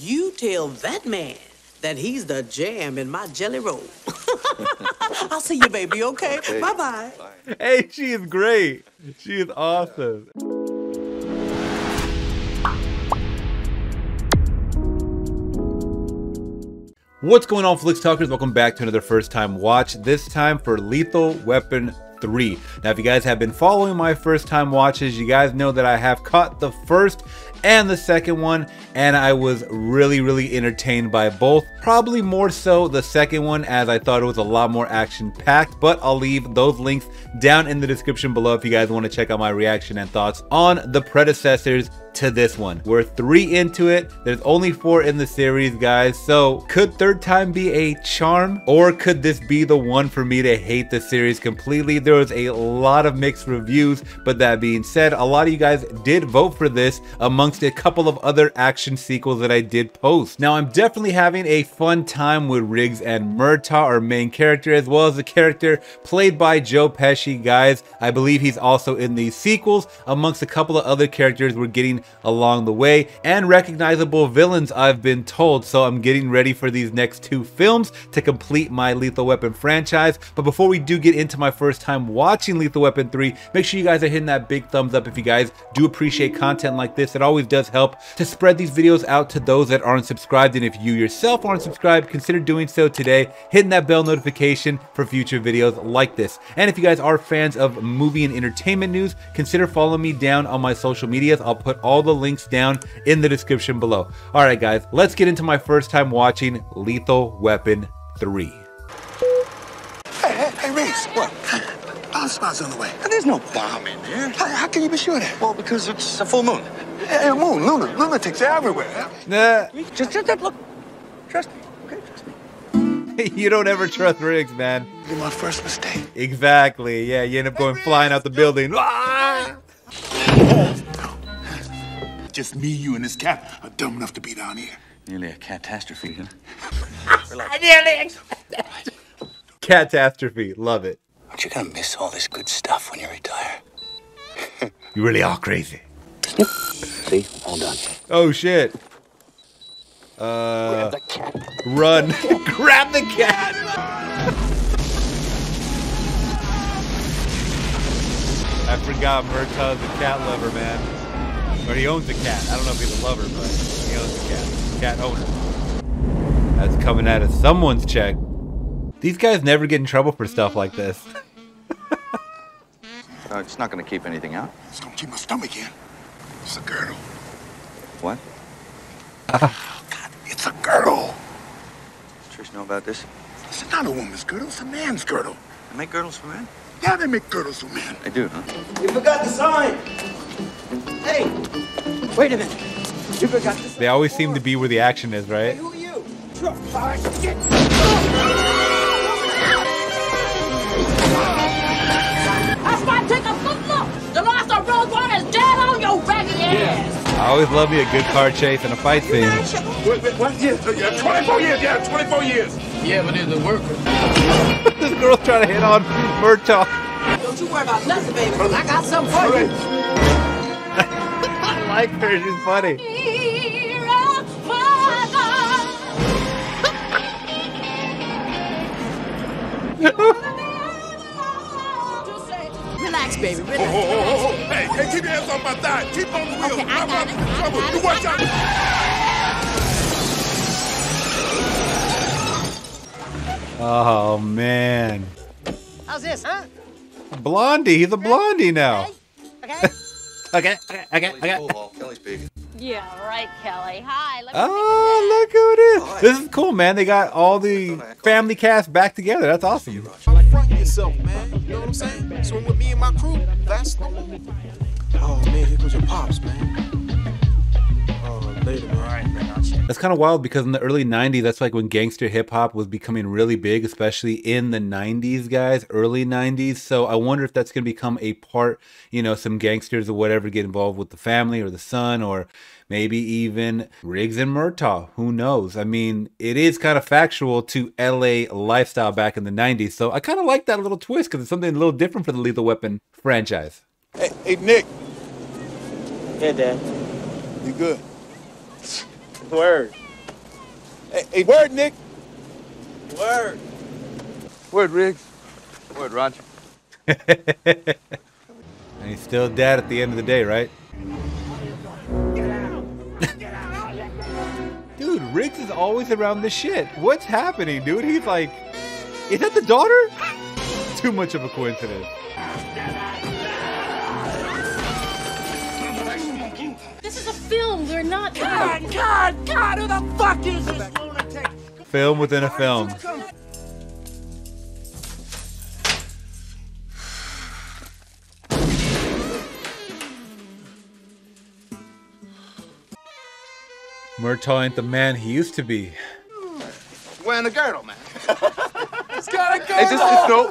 You tell that man that he's the jam in my jelly roll. I'll see you, baby, okay? Bye-bye. Okay. Hey, she is great. She is awesome. What's going on, Flix Talkers? Welcome back to another first-time watch, this time for Lethal Weapon 3. Now, if you guys have been following my first-time watches, you guys know that I have caught the first and the second one, and I was really entertained by both. Probably more so the second one, as I thought it was a lot more action-packed, but I'll leave those links down in the description below if you guys want to check out my reaction and thoughts on the predecessors to this one. We're 3 into it. There's only 4 in the series, guys. So could third time be a charm, or could this be the one for me to hate the series completely? There was a lot of mixed reviews, but that being said, a lot of you guys did vote for this amongst a couple of other action sequels that I did post. Now, I'm definitely having a fun time with Riggs and Murtaugh, our main character, as well as the character played by Joe Pesci, guys. I believe he's also in these sequels amongst a couple of other characters we're getting along the way, and recognizable villains, I've been told. So I'm getting ready for these next 2 films to complete my Lethal Weapon franchise. But before we do get into my first time watching Lethal Weapon 3, make sure you guys are hitting that big thumbs up if you guys do appreciate content like this. It always does help to spread these videos out to those that aren't subscribed, and if you yourself aren't subscribed, consider doing so today, hitting that bell notification for future videos like this. And if you guys are fans of movie and entertainment news, consider following me down on my social medias. I'll put all the links down in the description below. All right, guys, let's get into my first time watching Lethal Weapon 3. Hey, Reese, what? Bomb spot's on the way. There's no bomb in there. How can you be sure of that? Well, because it's a full moon. Hey, moon, lunatics everywhere. Nah. Just look. Trust me, okay? Trust me. You don't ever trust Riggs, man. You're my first mistake. Exactly. Yeah, you end up going flying out the building. Ah! Just me, you, and this cat are dumb enough to be down here. Nearly a catastrophe, huh? Nearly a catastrophe. Love it. Aren't you gonna miss all this good stuff when you retire? You really are crazy. Yep. See, all done. Oh shit. Grab the cat. Run. Grab the cat. I forgot Murtaugh's a cat lover, man. Or he owns a cat. I don't know if he's a lover, but he owns a cat. Cat owner. That's coming out of someone's check. These guys never get in trouble for stuff like this. It's not going to keep anything out. It's going to keep my stomach in. It's a girdle. What? God, it's a girdle. Does Trish know about this? It's not a woman's girdle. It's a man's girdle. They make girdles for men? Yeah, they make girdles for men. They do, huh? You forgot the sign. Hey, wait a minute. You forgot this. They always seem to be where the action is, right? Hey, who are you? That's why I take a good look. The last of Road Warrior is dead on your raggedy ass. I always love me a good car chase and a fight scene. What? Yeah, 24 years. Yeah, 24 years. Yeah, but it's a worker. This girl's trying to hit on Murtaugh. Don't you worry about nothing, baby. I got something for you. I like her, she's funny. Relax, baby, relax. Oh. Hey, keep your hands off my thigh. Keep on the wheel. Okay, I'm out of trouble. You watch out. Oh, man. How's this, huh? Blondie, he's a blondie now. Okay. Okay. Yeah, right, Kelly. Hi. Oh, look who it is. This is cool, man. They got all the family cast back together. That's awesome. Like, front yourself, man. You know what I'm saying? Swim with me and my crew. That's the move. Oh, man, here goes your pops, man. Oh, later, all right, man. That's kind of wild because in the early 90s, that's like when gangster hip hop was becoming really big, especially in the 90s, guys, early 90s. So I wonder if that's going to become a part, you know, some gangsters or whatever get involved with the family or the son, or maybe even Riggs and Murtaugh. Who knows? I mean, it is kind of factual to LA lifestyle back in the 90s. So I kind of like that little twist because it's something a little different for the Lethal Weapon franchise. Hey, Nick. Hey, Dad. You good? Word. Hey, word, Nick. Word. Word, Riggs. Word, Roger. And he's still dead at the end of the day, right? Get out! Get out! Dude, Riggs is always around this shit. What's happening, dude? He's like, is that the daughter? Too much of a coincidence. This is a film. They're not. God! Who the fuck is this lunatic? Film within a film. Murtaugh ain't the man he used to be. Wearing a girdle, man. It's got a girdle. Hey,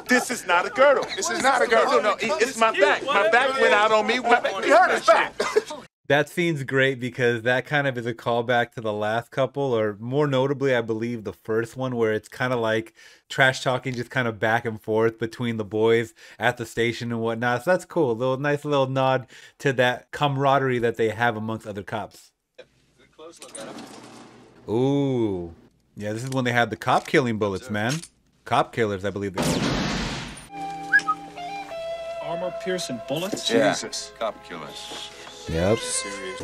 this is not a girdle. This is not a girdle. No, it's my back. My back went out on me. My back hurt his back. That scene's great because that kind of is a callback to the last couple, or more notably, I believe, the first one, where it's kind of like trash talking, just kind of back and forth between the boys at the station and whatnot. So that's cool. A little nice little nod to that camaraderie that they have amongst other cops. Ooh. Yeah, this is when they had the cop killing bullets, man. Cop killers, I believe. Armor piercing bullets? Yeah. Jesus. Cop killers. Yep. Serious.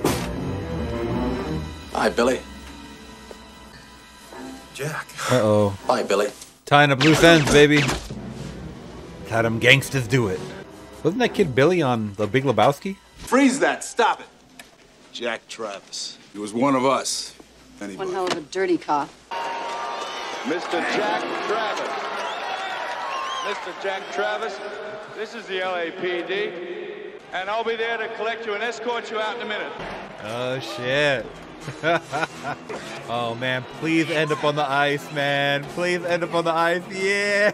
Hi, Billy. Jack. Uh-oh. Hi, Billy. Tying up loose ends, baby. Had them gangsters do it. Wasn't that kid Billy on The Big Lebowski? Freeze that. Stop it. Jack Travis. He was one of us. Anybody. One hell of a dirty cop. Mr. Jack Travis. Mr. Jack Travis, this is the LAPD, and I'll be there to collect you and escort you out in a minute. Oh, shit. Oh, man, please end up on the ice, man. Please end up on the ice. Yeah.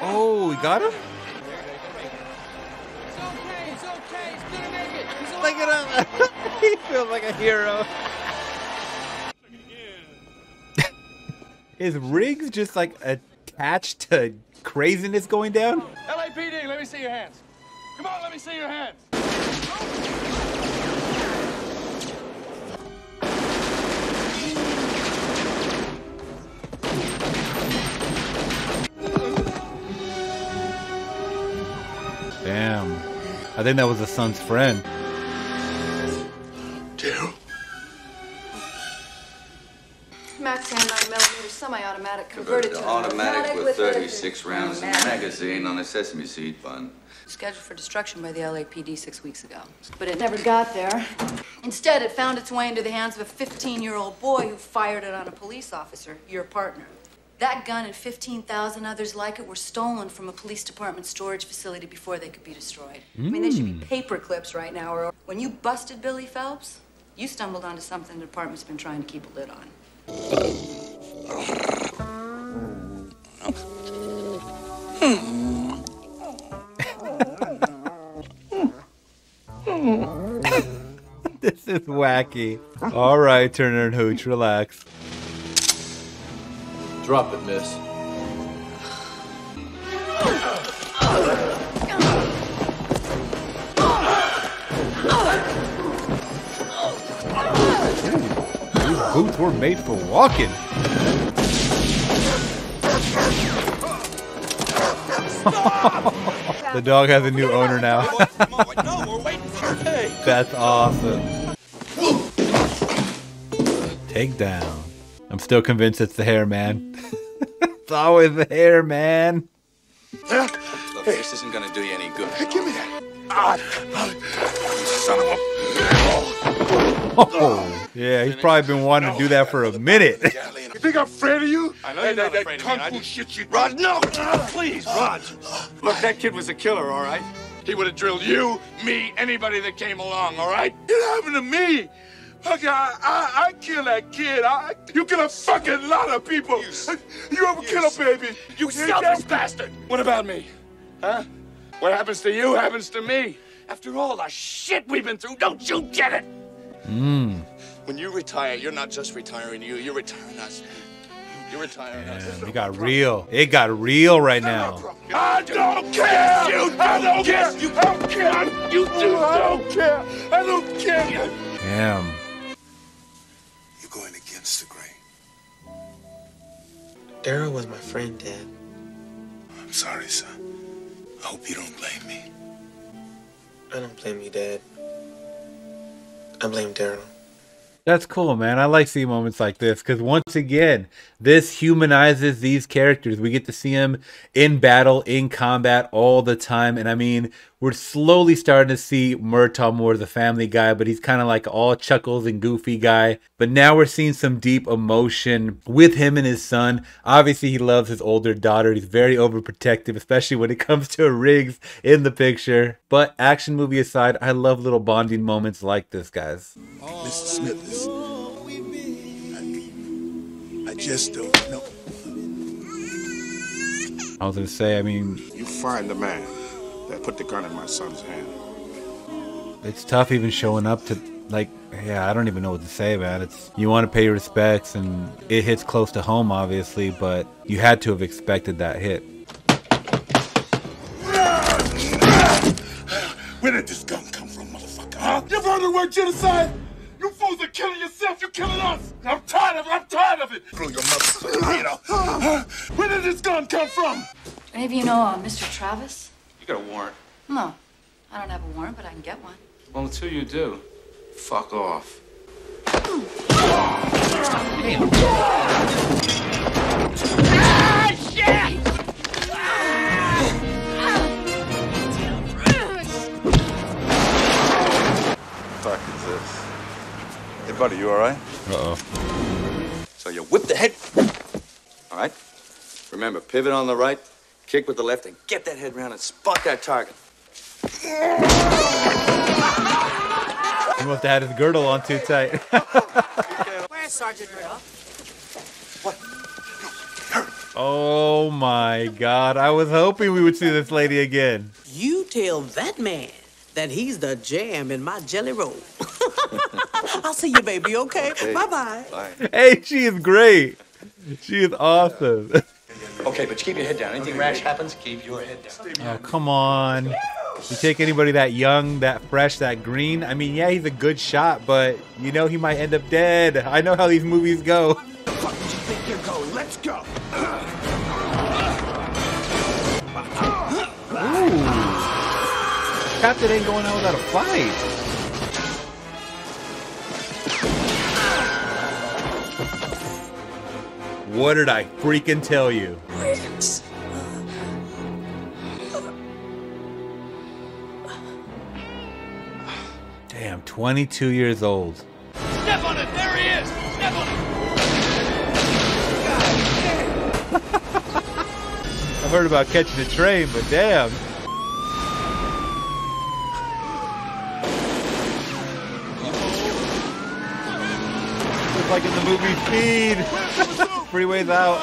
Oh, we got him? Look at him. He feels like a hero. Is Riggs just like attached to craziness going down? LAPD, let me see your hands. Come on, let me see your hands. Damn. I think that was the son's friend. Max and 9mm semi-automatic converted to automatic with 36 rounds in the magazine on a sesame seed bun. Scheduled for destruction by the LAPD 6 weeks ago, but it never got there. Instead, it found its way into the hands of a 15-year-old boy who fired it on a police officer, your partner. That gun and 15,000 others like it were stolen from a police department storage facility before they could be destroyed. I mean, they should be paper clips right now. Or when you busted Billy Phelps, you stumbled onto something the department's been trying to keep a lid on. This is wacky. All right, Turner and Hooch, relax. Drop it, miss. These boots were made for walking. The dog has a new owner now. That's awesome. Take down. I'm still convinced it's the hair, man. It's always the hair, man. Look, this isn't gonna do you any good. Hey, give me that. Son of a... Oh. Yeah, he's probably been wanting to do that for a minute. You think I'm afraid of you? I know you're not afraid of me. Kung fu shit you... Rod, no! Please, Rod. Look, that kid was a killer, all right? He would have drilled you, me, anybody that came along, all right? It happened to me. Okay, I kill that kid. You kill a fucking lot of people. You ever kill a baby? You selfish bastard. What about me? Huh? What happens to you happens to me. After all the shit we've been through, don't you get it? When you retire, you're not just retiring you. You're retiring us. You're retiring us. It got real. It got real right now. I don't care. I don't care. You don't care. You don't care. I don't care. Damn. You're going against the grain. Daryl was my friend, Dad. I'm sorry, son. I hope you don't blame me. I don't blame you, Dad. I blame Daryl. That's cool, man. I like seeing moments like this because, once again, this humanizes these characters. We get to see them in battle, in combat all the time. And, I mean, we're slowly starting to see Murtaugh more as a family guy, but he's kind of like all chuckles and goofy guy. But now we're seeing some deep emotion with him and his son. Obviously, he loves his older daughter. He's very overprotective, especially when it comes to Riggs in the picture. But action movie aside, I love little bonding moments like this, guys. Mr. Smith. I just don't know. I was gonna say, I mean, you find the man that put the gun in my son's hand. It's tough even showing up to, like, yeah, I don't even know what to say about it. You want to pay your respects, and it hits close to home, obviously, but you had to have expected that hit. Where did this gun come from, motherfucker? Huh? You've heard the word genocide? You fools are killing yourself, you're killing us! I'm tired of it, I'm tired of it! Blow your mother's head off. Where did this gun come from? Any of you know Mr. Travis? You got a warrant. No, I don't have a warrant, but I can get one. Well, until you do, fuck off. Ah, shit! What the fuck is this? Hey, buddy, you all right? Uh-oh. So you whip the head. All right? Remember, pivot on the right, kick with the left, and get that head round and spot that target. He must have had his girdle on too tight. Where's Sergeant Murtaugh? What? Oh, my God. I was hoping we would see this lady again. You tell that man that he's the jam in my jelly roll. I'll see you, baby, okay? Bye-bye. Hey, hey, she is great. She is awesome. Okay, but you keep your head down. Anything rash happens, keep your head down. Oh, come on. You take anybody that young, that fresh, that green. I mean, yeah, he's a good shot, but, you know, he might end up dead. I know how these movies go. Where the fuck do you think you're going? Let's go. Ooh. Captain ain't going out without a fight. What did I freaking tell you? Riggs. Damn, 22 years old. Step on it, there he is! Step on it! God damn. I've heard about catching a train, but damn. It's like in the movie Speed. Three ways out.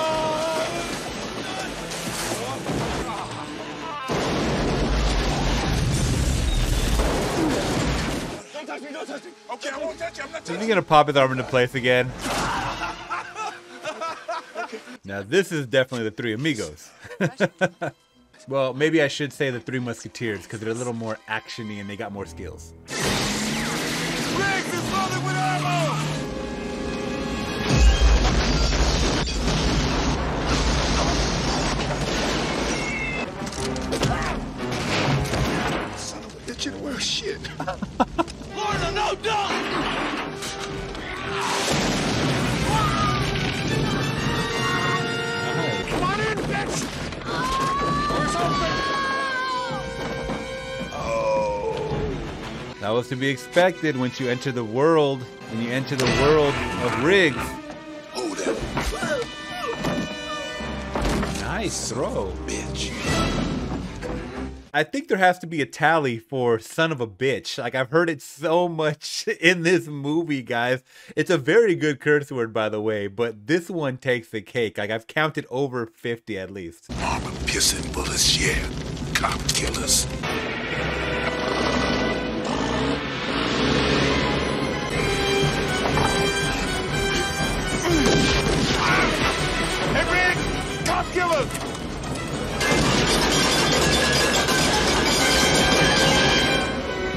Don't touch me, don't touch me. Okay, I won't touch you. I'm not touching you. Is he gonna pop his arm into place again? Now this is definitely the Three Amigos. Well, maybe I should say the Three Musketeers because they're a little more actiony and they got more skills. Riggs is loaded with ammo! Well, shit. Lorna, no, don't! Come on in, bitch! Door's open! Oh. That was to be expected once you enter the world, when you enter the world of Riggs. Hold up. Nice throw, bitch. I think there has to be a tally for son of a bitch. Like, I've heard it so much in this movie, guys. It's a very good curse word, by the way, but this one takes the cake. Like, I've counted over 50 at least. Mama pissing bullets, yeah. Cop killers. Hey, Rick! Cop killers!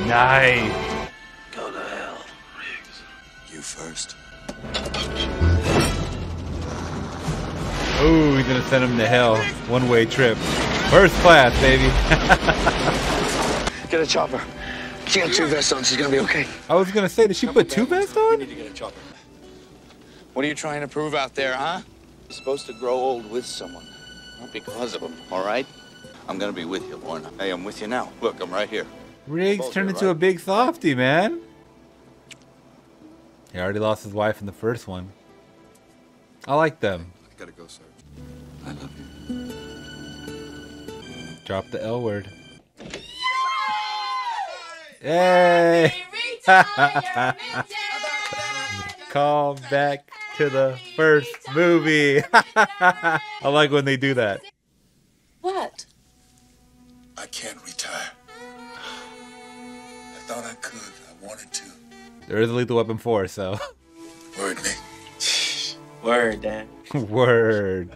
Nice. Go to hell, Rick. You first. Oh, he's gonna send him to hell. One-way trip. First class, baby. Get a chopper. She got two vests on. She's gonna be okay. I was gonna say, did she put two vests on? We need to get a chopper. What are you trying to prove out there, huh? You're supposed to grow old with someone, not because of them, all right? I'm gonna be with you, Lorna. Hey, I'm with you now. Look, I'm right here. Riggs turned into a big softy, man. He already lost his wife in the first one. I like them. I gotta go, sir. I love you. Drop the L word. Yay! Hey! Call back to the first movie. I like when they do that. What? I can't retire. I thought I could. I wanted to. There is a Lethal Weapon 4, so. Word, Nick. Word, Dad. Word.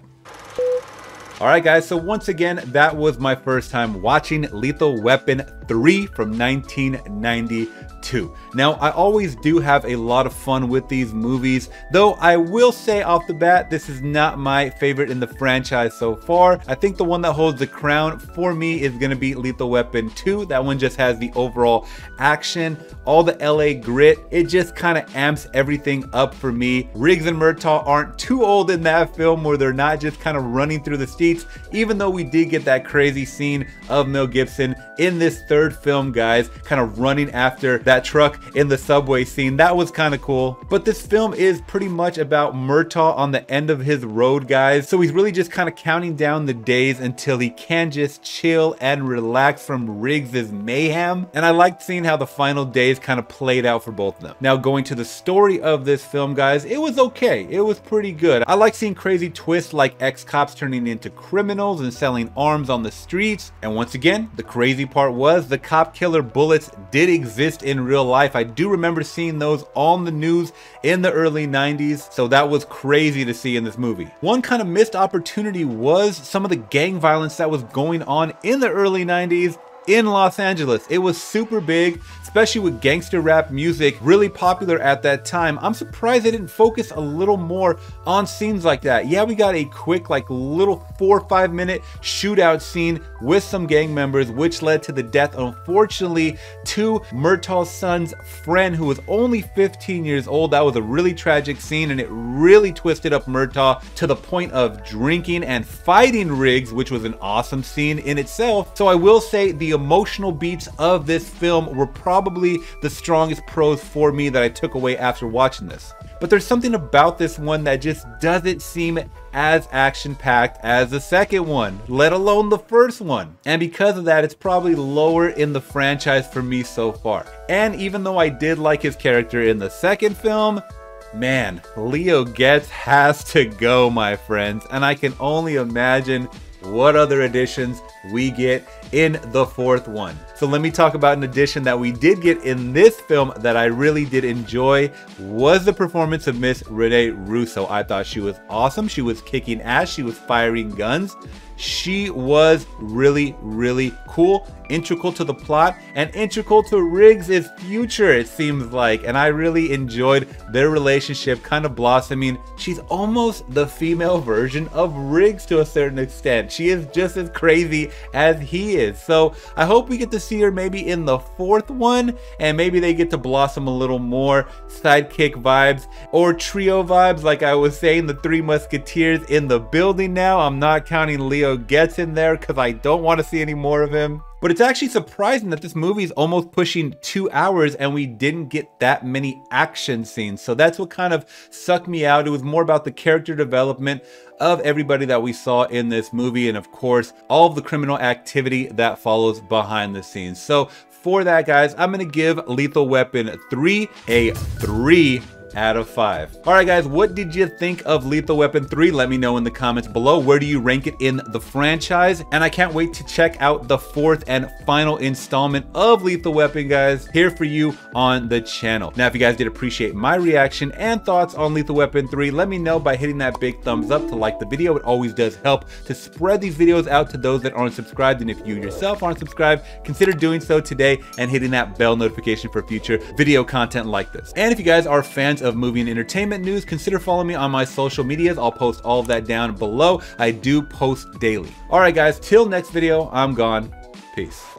Alright guys, so once again, that was my first time watching Lethal Weapon 3 from 1992. Now, I always do have a lot of fun with these movies, though I will say off the bat, this is not my favorite in the franchise so far. I think the one that holds the crown for me is going to be Lethal Weapon 2. That one just has the overall action, all the LA grit. It just kind of amps everything up for me. Riggs and Murtaugh aren't too old in that film where they're not just kind of running through the streets. Even though we did get that crazy scene of Mel Gibson in this third film, guys, kind of running after that truck in the subway scene. That was kind of cool. But this film is pretty much about Murtaugh on the end of his road, guys. So he's really just kind of counting down the days until he can just chill and relax from Riggs's mayhem. And I liked seeing how the final days kind of played out for both of them. Now, going to the story of this film, guys, it was okay. It was pretty good. I like seeing crazy twists like ex-cops turning into criminals and selling arms on the streets. And once again, the crazy part was the cop killer bullets did exist in real life. I do remember seeing those on the news in the early 90s, so that was crazy to see in this movie. One kind of missed opportunity was some of the gang violence that was going on in the early 90s in Los Angeles. It was super big, especially with gangster rap music, really popular at that time. I'm surprised they didn't focus a little more on scenes like that. Yeah, we got a quick, like, little 4 or 5 minute shootout scene with some gang members, which led to the death, unfortunately, to Murtaugh's son's friend, who was only 15 years old. That was a really tragic scene, and it really twisted up Murtaugh to the point of drinking and fighting Riggs, which was an awesome scene in itself. So I will say the emotional beats of this film were probably the strongest pros for me that I took away after watching this. But there's something about this one that just doesn't seem as action-packed as the second one, let alone the first one. And because of that, it's probably lower in the franchise for me so far. And even though I did like his character in the second film, man, Leo Getz has to go, my friends. And I can only imagine what other additions we get in the fourth one. So let me talk about an addition that we did get in this film that I really did enjoy was the performance of Miss Rene Russo. I thought she was awesome. She was kicking ass. She was firing guns. She was really, really cool, integral to the plot, and integral to Riggs' future, it seems like. And I really enjoyed their relationship kind of blossoming. She's almost the female version of Riggs to a certain extent. She is just as crazy as he is. So I hope we get to see her maybe in the fourth one, and maybe they get to blossom a little more sidekick vibes or trio vibes. Like I was saying, the Three Musketeers in the building now. I'm not counting Leo Getz in there because I don't want to see any more of him. But it's actually surprising that this movie is almost pushing 2 hours and we didn't get that many action scenes. So that's what kind of sucked me out. It was more about the character development of everybody that we saw in this movie, and of course, all of the criminal activity that follows behind the scenes. So for that, guys, I'm going to give Lethal Weapon 3 a 3 out of 5. All right, guys, what did you think of Lethal Weapon 3? Let me know in the comments below. Where do you rank it in the franchise? And I can't wait to check out the fourth and final installment of Lethal Weapon, guys, here for you on the channel. Now, if you guys did appreciate my reaction and thoughts on Lethal Weapon 3, let me know by hitting that big thumbs up to like the video. It always does help to spread these videos out to those that aren't subscribed. And if you yourself aren't subscribed, consider doing so today and hitting that bell notification for future video content like this. And if you guys are fans segment of movie and entertainment news, consider following me on my social medias. I'll post all of that down below. I do post daily. All right, guys, till next video, I'm gone. Peace.